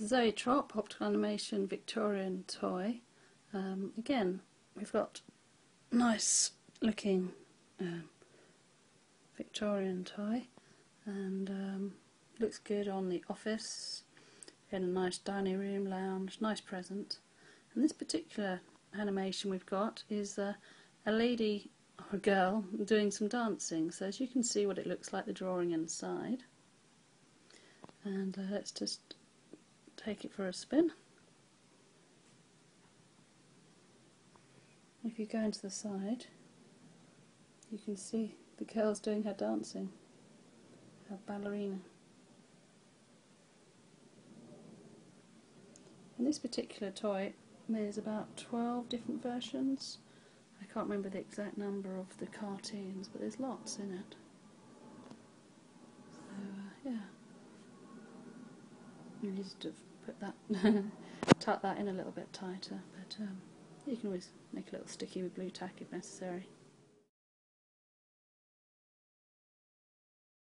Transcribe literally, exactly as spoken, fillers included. Zoetrope Optical Animation Victorian toy. Um, again, we've got nice looking uh, Victorian toy, and um, looks good on the office, in a nice dining room, lounge, nice present. And this particular animation we've got is uh, a lady or a girl doing some dancing, so as you can see what it looks like, the drawing inside. And uh, let's just take it for a spin. If you go into the side, you can see the girl's doing her dancing, her ballerina. And this particular toy, there's about twelve different versions. I can't remember the exact number of the cartoons, but there's lots in it. So, uh, yeah. You need to put that, tuck that in a little bit tighter, but um, you can always make a little sticky with blue tack if necessary.